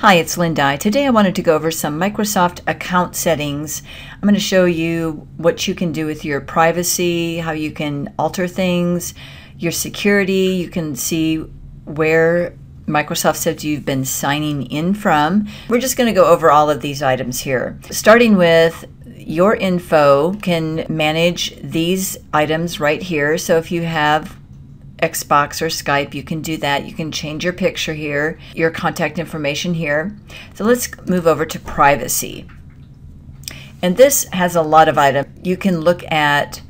Hi, it's Linda. Today I wanted to go over some Microsoft account settings. I'm going to show you what you can do with your privacy, how you can alter things, your security. You can see where Microsoft says you've been signing in from. We're just going to go over all of these items here. Starting with your info, you can manage these items right here. So if you have Xbox or Skype, you can do that. You can change your picture here, your contact information here. So let's move over to privacy. And this has a lot of items. You can look at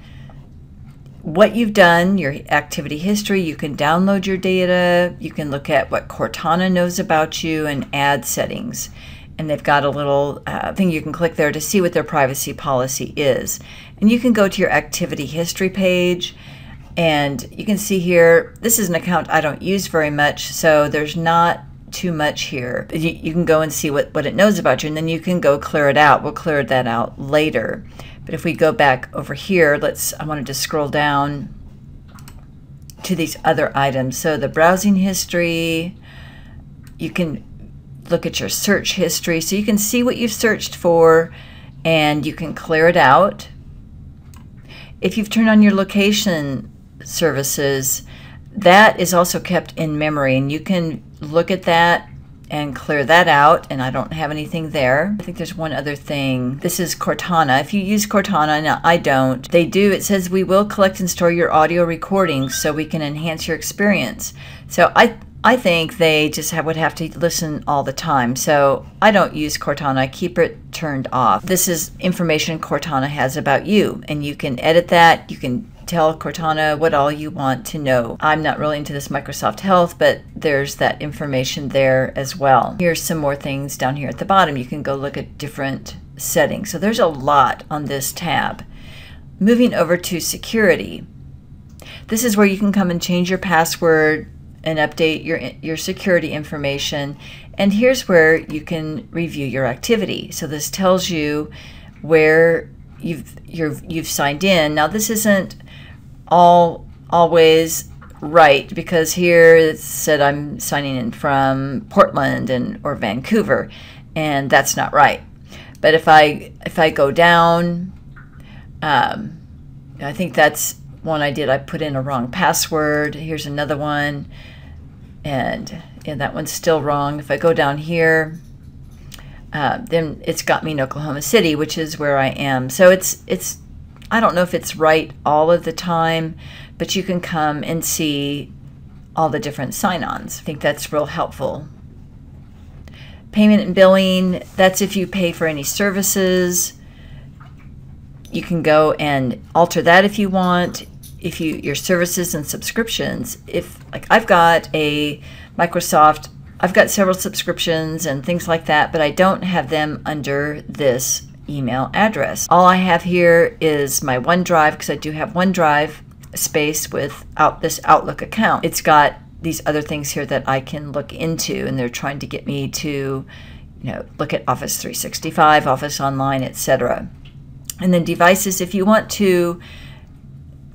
what you've done, your activity history. You can download your data. You can look at what Cortana knows about you and add settings. And they've got a little thing you can click there to see what their privacy policy is. And you can go to your activity history page. And you can see here, this is an account I don't use very much, so there's not too much here. You can go and see what it knows about you, and then you can go clear it out. We'll clear that out later. But if we go back over here, I wanted to scroll down to these other items. So the browsing history, you can look at your search history. So you can see what you've searched for, and you can clear it out. If you've turned on your location services, that is also kept in memory, and you can look at that and clear that out. And I don't have anything there. I think there's one other thing. This is Cortana. If you use Cortana, now I don't, they do, it says we will collect and store your audio recordings so we can enhance your experience. So I think they just would have to listen all the time. So I don't use Cortana. I keep it turned off. This is information Cortana has about you, and you can edit that. You can tell Cortana what all you want to know. I'm not really into this Microsoft Health, but there's that information there as well. Here's some more things down here at the bottom. You can go look at different settings. So there's a lot on this tab. Moving over to security. This is where you can come and change your password and update your security information. And here's where you can review your activity. So this tells you where you've signed in. Now this isn't always right, because here it said I'm signing in from Portland or Vancouver, and that's not right. But if I go down, I think that's one I did. I put in a wrong password. Here's another one, and that one's still wrong. If I go down here, then it's got me in Oklahoma City, which is where I am. So it's I don't know if it's right all of the time, but you can come and see all the different sign-ons. I think that's real helpful. Payment and billing, that's if you pay for any services. You can go and alter that if you want. If your services and subscriptions, if like I've got a Microsoft, I've got several subscriptions and things like that, but I don't have them under this email address. All I have here is my OneDrive, because I do have OneDrive space without this Outlook account. It's got these other things here that I can look into, and they're trying to get me to, you know, look at Office 365, Office Online, etc. And then devices, if you want to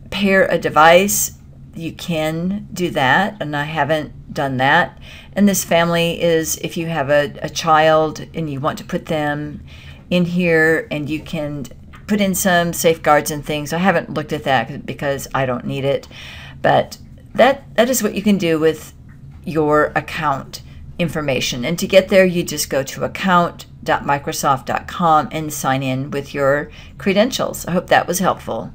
pair a device, you can do that, and I haven't done that. And this family is if you have a child and you want to put them in here, and you can put in some safeguards and things. I haven't looked at that because I don't need it, but that is what you can do with your account information. And to get there, you just go to account.microsoft.com and sign in with your credentials. I hope that was helpful.